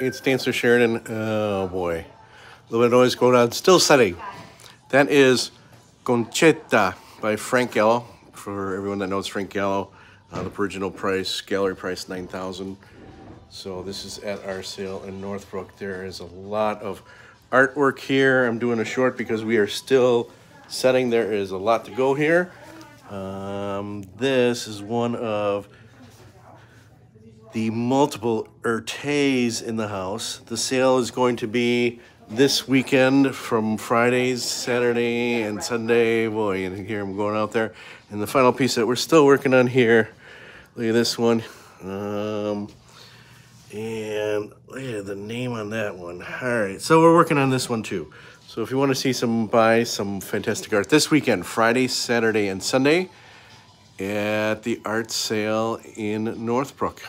It stands for Sheridan. Oh boy. A little bit of noise going on. Still setting. That is Conchetta by Frank Gallo. For everyone that knows Frank Gallo, the original price, gallery price, $9,000. So this is at our sale in Northbrook. There is a lot of artwork here. I'm doing a short because we are still setting. There is a lot to go here. This is one of the multiple Ertes in the house. The sale is going to be this weekend from Fridays, Saturday, and Sunday. Boy, you can hear them going out there. And the final piece that we're still working on here, look at this one. And the name on that one. All right, so we're working on this one too. So if you want to see some fantastic art this weekend, Friday, Saturday, and Sunday at the art sale in Northbrook.